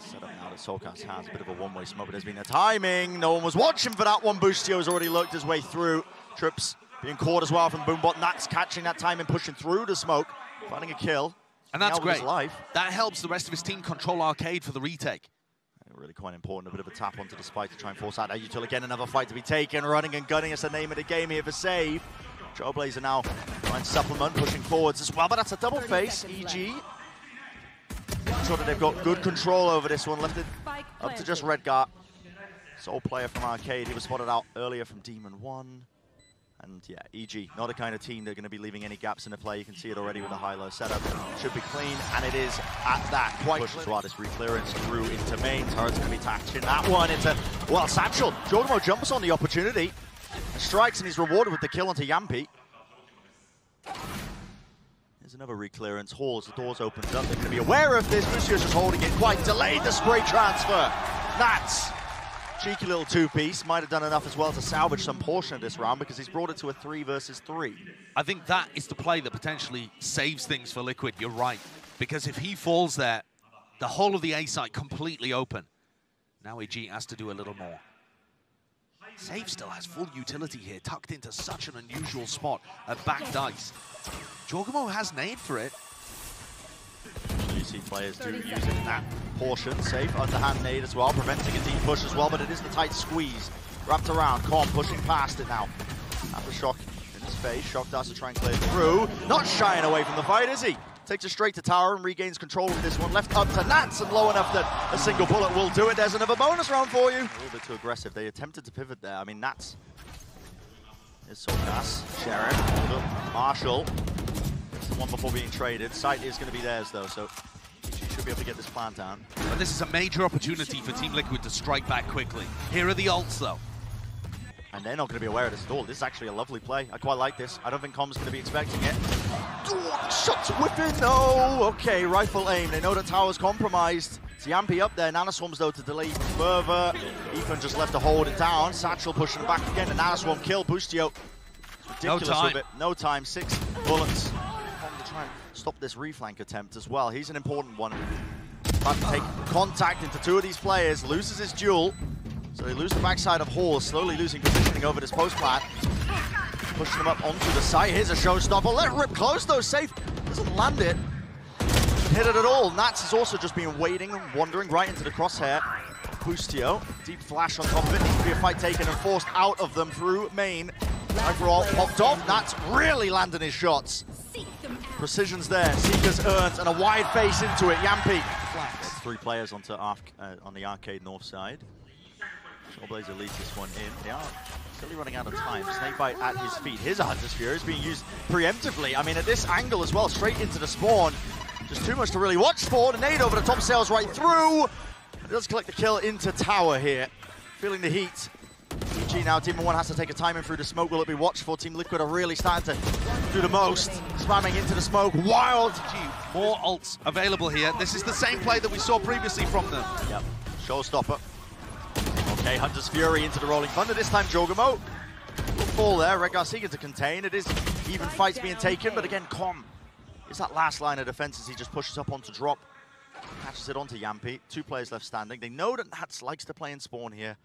Set up now that Soulcas has a bit of a one-way smoke, but there's been a timing. No one was watching for that one. Bustio has already lurked his way through. Trips being caught as well from Boombot. Nats catching that timing, pushing through the smoke, finding a kill. And that's great. That helps the rest of his team control Arcade for the retake. Really quite important, a bit of a tap onto the spike to try and force out Util again, another fight to be taken, running and gunning is the name of the game here for save. Trailblazer now trying to supplement, pushing forwards as well, but that's a double face, EG. Sure that they've got good control over this one, left it up to just Regar. Sole player from Arcade, he was spotted out earlier from Demon One. And yeah, EG, not the kind of team that are going to be leaving any gaps in the play. You can see it already with the high-low setup. Should be clean, and it is at that. Quite push as well, this re-clearance through into main. Turret's going to be tacked in that one. It's a, well, Satchel. Jawgemo jumps on the opportunity. Strikes, and he's rewarded with the kill onto Jamppi. There's another re-clearance. Halls, the door's opened up. They're going to be aware of this. Boostio's just holding it. Quite delayed the spray transfer. Nats. Cheeky little two-piece, might have done enough as well to salvage some portion of this round because he's brought it to a 3 versus 3. I think that is the play that potentially saves things for Liquid, you're right. Because if he falls there, the whole of the A-site completely open. Now EG has to do a little more. Save still has full utility here, tucked into such an unusual spot at back dice. Jawgemo has nade for it. UC players do use it in that portion. Safe underhand nade as well, preventing a deep push as well, but it is the tight squeeze. Wrapped around, Korn pushing past it now. Aftershock in his face, Shock does to try and clear through. Not shying away from the fight, is he? Takes it straight to tower and regains control of this one. Left up to Nats and low enough that a single bullet will do it. There's another bonus round for you. A little bit too aggressive. They attempted to pivot there. I mean, Nats is Soulcas, Sheriff, Marshall. One before being traded. Sight is going to be theirs though, so she should be able to get this plan down. But this is a major opportunity for Team Liquid to strike back quickly. Here are the ults though. And they're not going to be aware of this at all. This is actually a lovely play. I quite like this. I don't think Com's going to be expecting it. Oh, shots whipping! No! Okay, rifle aim. They know that tower's compromised. It's Jamppi up there. Nanoswarms though to delay even further. Ethan just left to hold it down. Satchel pushing back again. The Nanoswarm kill. Bustio. Ridiculous with it. No time. 6 bullets. Try and stop this reflank attempt as well. He's an important one. About to take contact into two of these players, loses his duel. So they lose the backside of Hall, slowly losing positioning over this post plat. Pushing them up onto the site. Here's a showstopper. Let it rip close though. Safe doesn't land it. Doesn't hit it at all. Nats has also just been waiting and wandering right into the crosshair. Bustio, deep flash on top of it. Needs to be a fight taken and forced out of them through main. Overall popped off. Nats really landing his shots. Precision's there, Seekers earns, and a wide face into it, Jamppi. There's 3 players onto on the Arcade north side. Trailblazer leads this one in. They are silly running out of time. Snakebite at his feet. Here's a Hunter's Fury. It's being used preemptively. I mean, at this angle as well, straight into the spawn. Just too much to really watch for. The nade over the top sails right through. It does collect the kill into tower here. Feeling the heat. EG now, Demon One has to take a timing through the smoke. Will it be watched for? Team Liquid are really starting to do the most. Spamming into the smoke. Wild! More ults available here. This is the same play that we saw previously from them. Yep. Showstopper. Okay, Hunter's Fury into the Rolling Thunder. This time, Jawgemo will fall there. Regar seeking to contain. It is even fights being taken, but again, Com is that last line of defense as he just pushes up onto drop. Catches it onto Jamppi. 2 players left standing. They know that Nats likes to play in spawn here.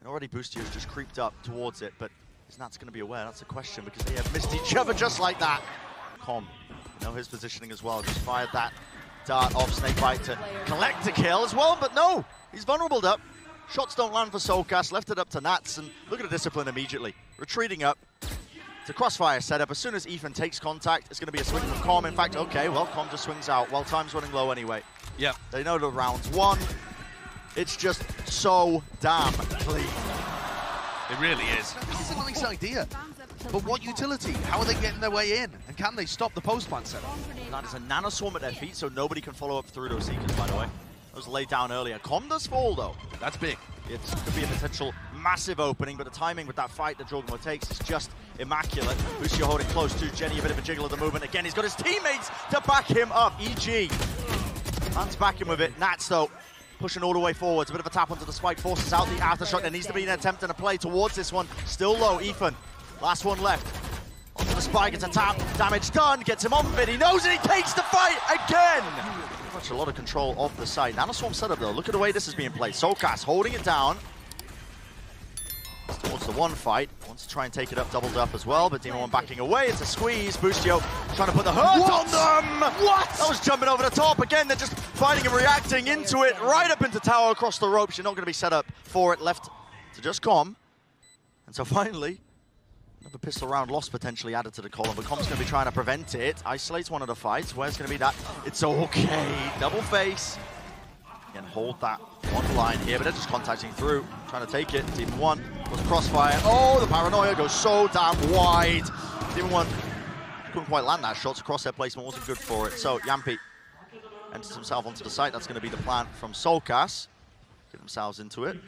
And already Bustio's just creeped up towards it, but is Nats going to be aware? That's the question, because they have missed each other just like that. Com, you know his positioning as well, just fired that dart off Snakebite to collect a kill as well, but no, he's vulnerable up. Shots don't land for Soulcas, left it up to Nats, and look at the discipline immediately. Retreating up to Crossfire setup. As soon as Ethan takes contact, it's going to be a swing from Com. In fact, okay, well, Com just swings out. Well, time's running low anyway. Yeah. They know the round's won. It's just so damn clean. It really is. This is a nice idea. But what utility? How are they getting their way in? And can they stop the post plant setup? That is a nanoswarm at their feet, so nobody can follow up through those Seekers, by the way. Those laid down earlier. Com does fall, though. That's big. It could be a potential massive opening, but the timing with that fight that Jawgemo takes is just immaculate. Bustio holding close to Jenny, a bit of a jiggle of the movement. Again, he's got his teammates to back him up. EG. Man's backing with it. Nats, though. Pushing all the way forwards, a bit of a tap onto the spike, forces out the aftershock. There needs to be an attempt and a play towards this one. Still low, Ethan. Last one left. Onto the spike, it's a tap. Damage done, gets him off of it. He knows it, he takes the fight again. such a lot of control of the side. Nanoswarm setup though, look at the way this is being played. Soulcas holding it down. It's towards the one fight. Wants to try and take it up, doubled up as well, but Demon One backing away. It's a squeeze. Bustio trying to put the hurt on them! What? That was jumping over the top. Again, they're just fighting and reacting into it. Right up into tower, across the ropes. You're not going to be set up for it. Left to just Comm. And so finally, another pistol round loss potentially added to the column, but Comm's going to be trying to prevent it. Isolates one of the fights. Where's going to be that? It's okay. Double face. Again, hold that one line here, but they're just contacting through, trying to take it. Demon One was Crossfire. Oh, the Paranoia goes so damn wide. Demon One couldn't quite land that shot, so crosshair placement wasn't good for it. So Jamppi enters himself onto the site. That's going to be the plan from Soulcas. Get themselves into it.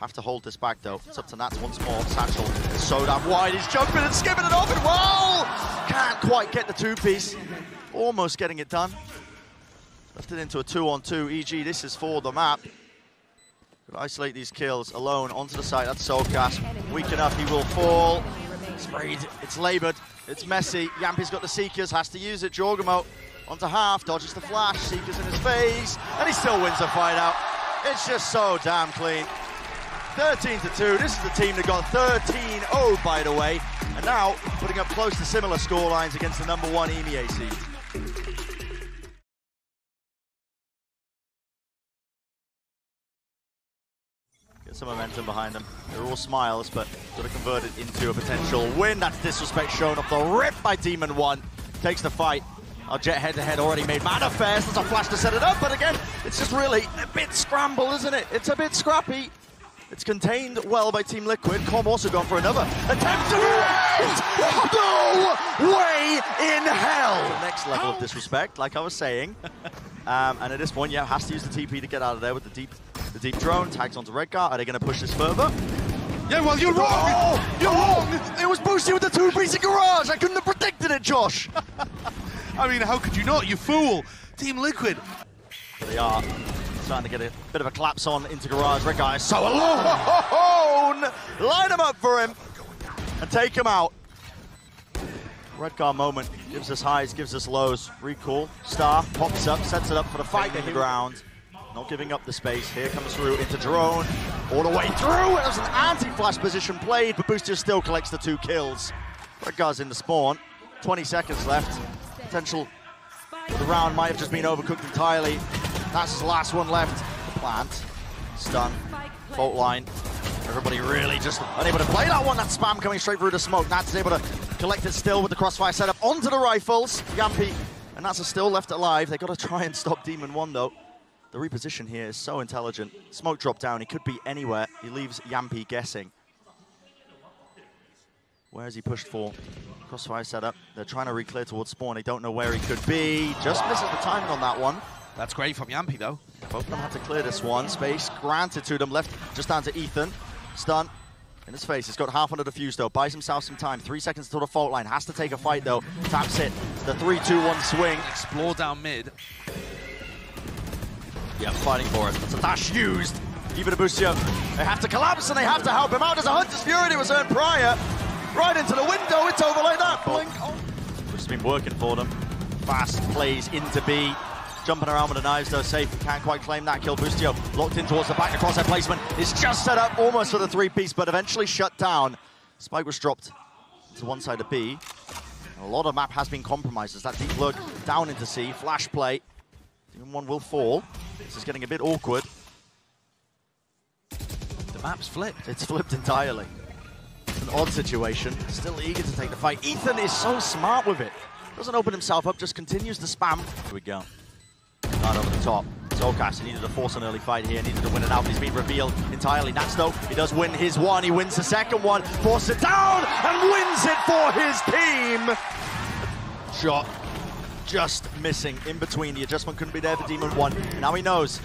Have to hold this back though. It's up to Nats once more. Satchel is so damn wide. He's jumping and skipping it open. Well, can't quite get the two-piece. Almost getting it done. Left it into a 2-on-2. EG, this is for the map. Could isolate these kills alone onto the side. That's Soulcas. Weak enough, he will fall. Sprayed. It's laboured. It's messy. Jamppi's got the Seekers. Has to use it. Jawgemo onto half. Dodges the flash. Seekers in his face. And he still wins the fight out. It's just so damn clean. 13-2, this is the team that got 13-0 by the way, and now putting up close to similar scorelines against the #1 EMEA seed. Get some momentum behind them. They're all smiles, but sort of converted into a potential win. That's disrespect shown off the rip by Demon One. Takes the fight. Our jet head-to-head already made manifest. There's a flash to set it up, but again, it's just really a bit scrambled, isn't it? It's a bit scrappy. It's contained well by Team Liquid. Comm also gone for another attempt to it! No way in hell! The next level of disrespect, like I was saying. And at this point, yeah, has to use the TP to get out of there with the deep drone. Tags onto Regar. Are they going to push this further? Yeah, well, you're wrong! Oh, you're wrong! It was Boostio with the two-piece in Garage! I couldn't have predicted it, Josh! I mean, how could you not? You fool! Team Liquid! Here they are. Starting to get a bit of a collapse on into Garage. Regar is so alone! Line him up for him and take him out. Regar moment gives us highs, gives us lows. Recall, Star pops up, sets it up for the fight in the ground. Not giving up the space. Here comes through into Drone. All the way through. It was an anti-flash position played, but Booster still collects the two kills. Regar's in the spawn. 20 seconds left. Potential for the round might have just been overcooked entirely. That's the last one left. The plant, stun, fault line. Everybody really just unable to play that one. That spam coming straight through the smoke. Nats is able to collect it still with the crossfire setup onto the rifles. Jamppi and Nats are still left alive. They've got to try and stop Demon One though. The reposition here is so intelligent. Smoke drop down. He could be anywhere. He leaves Jamppi guessing. Where is he pushed for? Crossfire setup. They're trying to re-clear towards spawn. They don't know where he could be. Just misses the timing on that one. That's great from Jamppi, though. Both of them have to clear this one. Space granted to them. Left just down to Ethan. Stun in his face. He's got half under the fuse, though. Buys himself some time. 3 seconds until the fault line. Has to take a fight, though. Taps it. The 3-2-1 swing. Explore down mid. Yeah, fighting for it. That's a dash used. Even a Bustio. They have to collapse, and they have to help him out. There's a Hunter's Fury that was earned prior. Right into the window. It's over like that. Blink. Oh. Which has been working for them. Fast plays into B. Jumping around with the knives though, safe. Can't quite claim that kill. Bustio locked in towards the back. The crosshair placement is just set up almost for the three-piece, but eventually shut down. Spike was dropped to one side of B. A lot of map has been compromised. There's that deep lurk down into C. Flash play. Demon One will fall. This is getting a bit awkward. The map's flipped. It's flipped entirely. It's an odd situation. Still eager to take the fight. Ethan is so smart with it. Doesn't open himself up, just continues to spam. Here we go. Right over the top. Soulcas, he needed to force an early fight here, needed to win it out, but he's been revealed entirely. Nats though, he does win his one, he wins the second one, forces it down, and wins it for his team! Shot just missing in between, the adjustment couldn't be there for Demon One. Now he knows,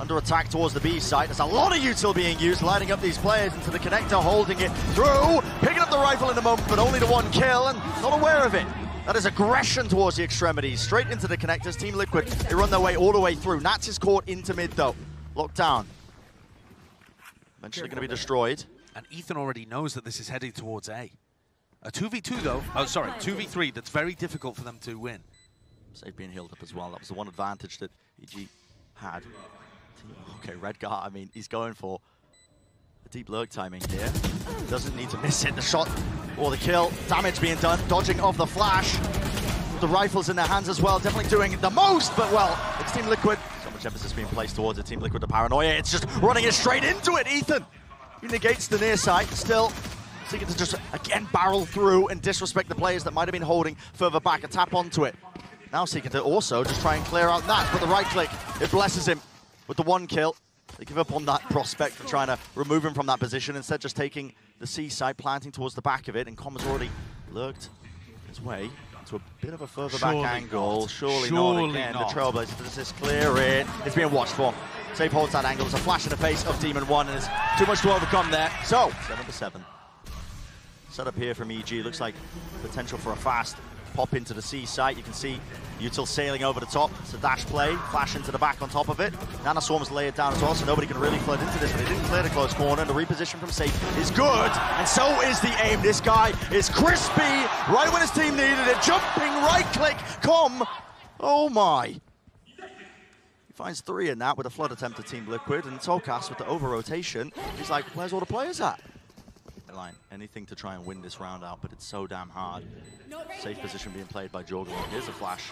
under attack towards the B site, there's a lot of util being used, lining up these players into the connector, holding it through, picking up the rifle in the moment, but only the one kill, and not aware of it. That is aggression towards the extremities. Straight into the connectors. Team Liquid, they run their way all the way through. Nats is caught into mid, though. Lockdown. Eventually going to be destroyed. And Ethan already knows that this is heading towards A. A 2v2, though. Oh, sorry, 2v3 that's very difficult for them to win. So they've been healed up as well. That was the one advantage that EG had. Okay, Regar, I mean, he's going for a deep lurk timing here. Doesn't need to miss it. The shot or the kill. Damage being done. Dodging off the flash. The rifles in their hands as well. Definitely doing the most, but well, it's Team Liquid. So much emphasis being placed towards it. Team Liquid to Paranoia. It's just running it straight into it. Ethan, he negates the near side. Still seeking to just, again, barrel through and disrespect the players that might have been holding further back. A tap onto it. Now seeking to also just try and clear out Nats, but the right click, it blesses him with the one kill. They give up on that prospect for trying to remove him from that position, instead just taking the C side, planting towards the back of it, and Comma's already lurked his way to a bit of a further back angle. Surely not again. The Trailblazer does this clear it. It's being watched for. Safe holds that angle. It's a flash in the face of Demon One, and it's too much to overcome there. So, 7-7. Set up here from EG. Looks like potential for a fast pop into the C site. You can see Util sailing over the top. It's a dash play, flash into the back on top of it. Nanoswarm's layered down as well, so nobody can really flood into this, but he didn't clear the close corner, and the reposition from safe is good, and so is the aim. This guy is crispy, right when his team needed it. Jumping right-click, Com. Oh my. He finds three in that with a flood attempt to Team Liquid, and Soulcas with the over-rotation. He's like, where's all the players at? Line. Anything to try and win this round out, but it's so damn hard. Safe position being played by jawgemo. Here's a flash.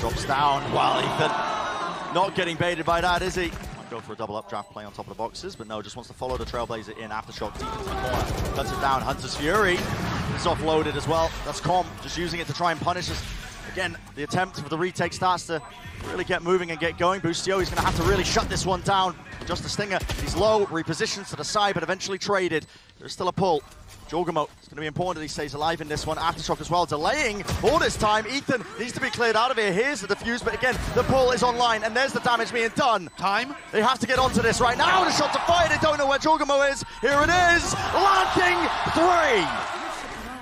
Drops down. Wow, Ethan not getting baited by that, is he? Might go for a double up draft play on top of the boxes, but no, just wants to follow the Trailblazer in. Aftershock deep into the corner. Cuts it down. Hunter's Fury. It's offloaded as well. That's Com just using it to try and punish us. Again, the attempt for the retake starts to really get moving and get going. Bustio, he's going to have to really shut this one down. Just a stinger. He's low, repositions to the side, but eventually traded. There's still a pull. Jawgemo, it's going to be important that he stays alive in this one. Aftershock as well, delaying all this time. Ethan needs to be cleared out of here. Here's the defuse, but again, the pull is online, and there's the damage being done. Time. They have to get onto this right now. The shot to fire. They don't know where Jawgemo is. Here it is. Launching three.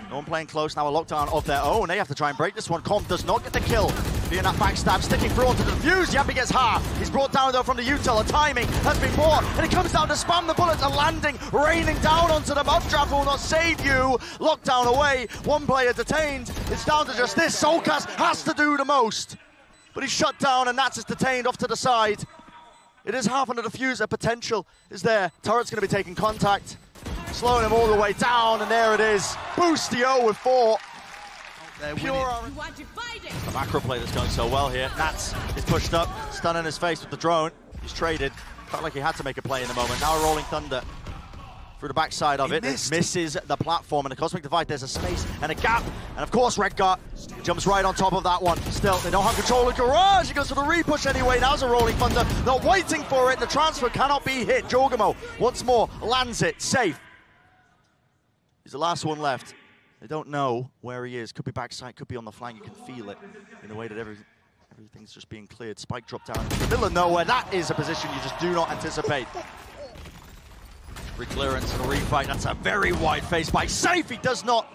No one playing close, now a lockdown of their own. They have to try and break this one. Com does not get the kill. Being that backstab, sticking through onto the defuse. Jamppi gets half. He's brought down though from the util. The timing has been poor. And it comes down to spam the bullets and landing, raining down onto them. Updraft will not save you. Lockdown away. One player detained. It's down to just this. Soulcas has to do the most. But he's shut down and Nats is detained off to the side. It is half under the diffuser. Potential is there. Turret's going to be taking contact. Slowing him all the way down, and there it is. Boostio with four. The macro play that's going so well here. Nats is pushed up, stun in his face with the drone. He's traded. Felt like he had to make a play in the moment. Now Rolling Thunder through the backside of it. It misses the platform, and the Cosmic Divide, there's a space and a gap. And of course, Regar jumps right on top of that one. Still, they don't have control of Garage. He goes for the repush anyway. Now's a Rolling Thunder. Not waiting for it. The transfer cannot be hit. Jawgemo once more lands it. Safe. He's the last one left. They don't know where he is. Could be backside, could be on the flank. You can feel it in the way that everything's just being cleared. Spike dropped down in the middle of nowhere. That is a position you just do not anticipate. Re-clearance and a refight. That's a very wide face by safe. He does not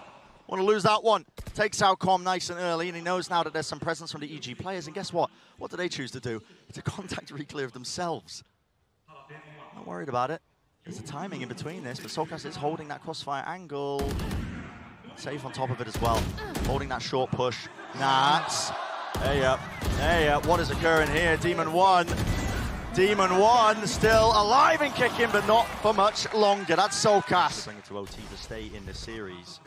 want to lose that one. Takes out Com nice and early, and he knows now that there's some presence from the EG players. And guess what? What do they choose to do? It's a contact re-clear of themselves. Not worried about it. There's a timing in between this, but Soulcas is holding that crossfire angle. Safe on top of it as well. Holding that short push. Nats. Hey up. What is occurring here? Demon One still alive and kicking, but not for much longer. That's Soulcas. Bring it to OT to stay in the series.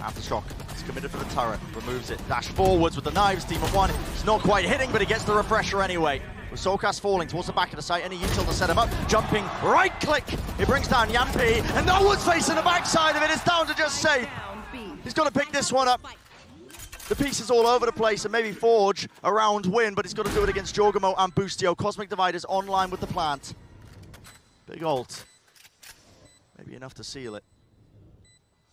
Aftershock is committed for the turret. Removes it. Dash forwards with the knives. Demon One. It's not quite hitting, but he gets the refresher anyway. With Soulcas falling towards the back of the site, any util to set him up, jumping, right-click, it brings down Jamppi, and no one's facing the backside of it, it's down to just save. He's got to pick this one up. The pieces all over the place, and maybe forge a round win, but he's got to do it against Jawgemo and Boostio. Cosmic Dividers online with the plant. Big ult. Maybe enough to seal it.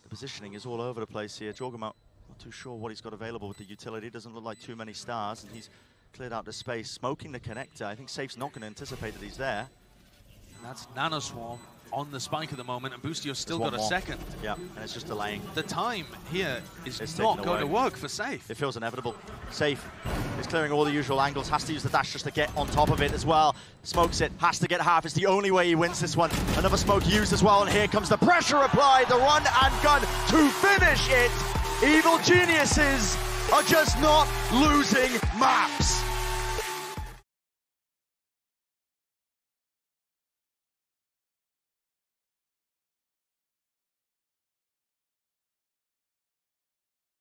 The positioning is all over the place here. Jawgemo, not too sure what he's got available with the utility, doesn't look like too many stars, and he's cleared out the space, smoking the connector. I think Safe's not going to anticipate that he's there. And that's Nanoswarm on the spike at the moment, and Boostio's still got a second. Yeah, and it's just delaying. The time here is not going to work for Safe. It feels inevitable. Safe is clearing all the usual angles, has to use the dash just to get on top of it as well. Smokes it, has to get half. It's the only way he wins this one. Another smoke used as well, and here comes the pressure applied, the run and gun to finish it. Evil Geniuses are just not losing maps.